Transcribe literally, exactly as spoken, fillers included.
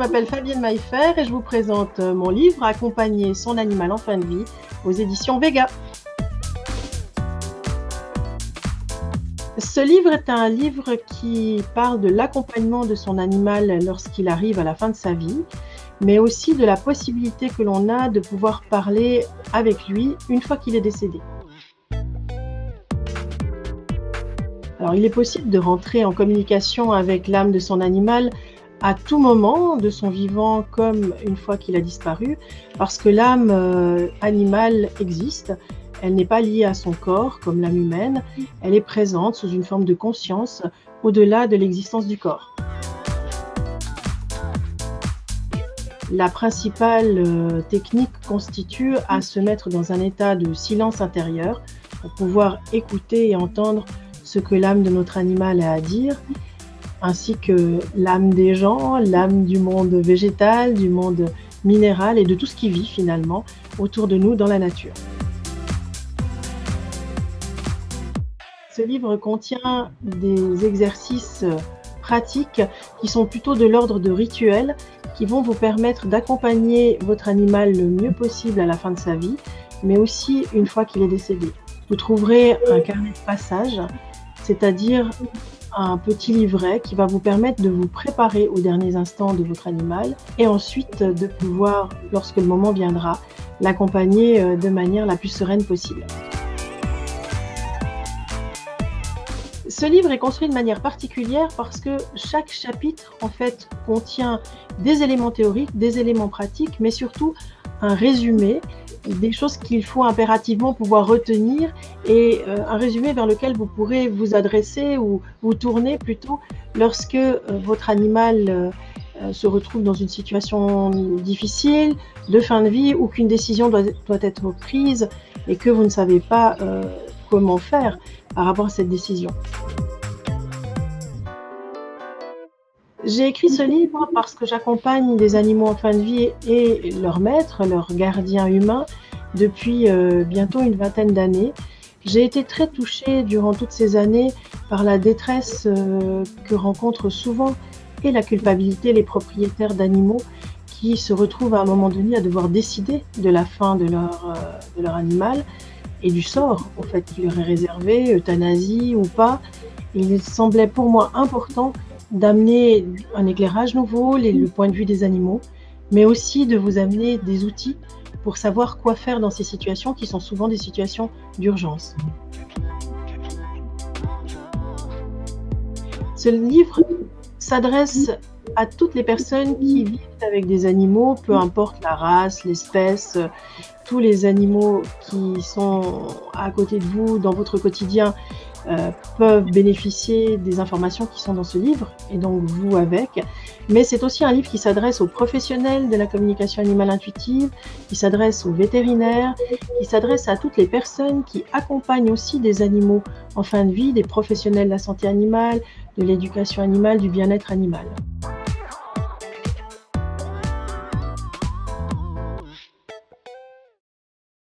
m'appelle Fabienne Maillefer et je vous présente mon livre « Accompagner son animal en fin de vie » aux éditions VEGA. Ce livre est un livre qui parle de l'accompagnement de son animal lorsqu'il arrive à la fin de sa vie, mais aussi de la possibilité que l'on a de pouvoir parler avec lui une fois qu'il est décédé. Alors, il est possible de rentrer en communication avec l'âme de son animal à tout moment de son vivant comme une fois qu'il a disparu, parce que l'âme euh, animale existe, elle n'est pas liée à son corps comme l'âme humaine, elle est présente sous une forme de conscience au-delà de l'existence du corps. La principale technique constitue à se mettre dans un état de silence intérieur pour pouvoir écouter et entendre ce que l'âme de notre animal a à dire, ainsi que l'âme des gens, l'âme du monde végétal, du monde minéral et de tout ce qui vit finalement autour de nous dans la nature. Ce livre contient des exercices pratiques qui sont plutôt de l'ordre de rituels, qui vont vous permettre d'accompagner votre animal le mieux possible à la fin de sa vie, mais aussi une fois qu'il est décédé. Vous trouverez un carnet de passage, c'est-à-dire un petit livret qui va vous permettre de vous préparer aux derniers instants de votre animal et ensuite de pouvoir, lorsque le moment viendra, l'accompagner de manière la plus sereine possible. Ce livre est construit de manière particulière parce que chaque chapitre en fait contient des éléments théoriques, des éléments pratiques, mais surtout un résumé, des choses qu'il faut impérativement pouvoir retenir et un résumé vers lequel vous pourrez vous adresser ou vous tourner plutôt lorsque votre animal se retrouve dans une situation difficile, de fin de vie, ou qu'une décision doit, doit être prise et que vous ne savez pas euh, comment faire par rapport à cette décision. J'ai écrit ce livre parce que j'accompagne des animaux en fin de vie et leurs maîtres, leurs gardiens humains, depuis euh, bientôt une vingtaine d'années. J'ai été très touchée durant toutes ces années par la détresse euh, que rencontrent souvent et la culpabilité les propriétaires d'animaux qui se retrouvent à un moment donné à devoir décider de la fin de leur, euh, de leur animal, et du sort en fait qui leur est réservé, euthanasie ou pas. Il semblait pour moi important d'amener un éclairage nouveau, les, le point de vue des animaux, mais aussi de vous amener des outils pour savoir quoi faire dans ces situations qui sont souvent des situations d'urgence. Ce livre s'adresse à toutes les personnes qui vivent avec des animaux, peu importe la race, l'espèce. Tous les animaux qui sont à côté de vous dans votre quotidien euh, peuvent bénéficier des informations qui sont dans ce livre, et donc vous avec. Mais c'est aussi un livre qui s'adresse aux professionnels de la communication animale intuitive, qui s'adresse aux vétérinaires, qui s'adresse à toutes les personnes qui accompagnent aussi des animaux en fin de vie, des professionnels de la santé animale, de l'éducation animale, du bien-être animal.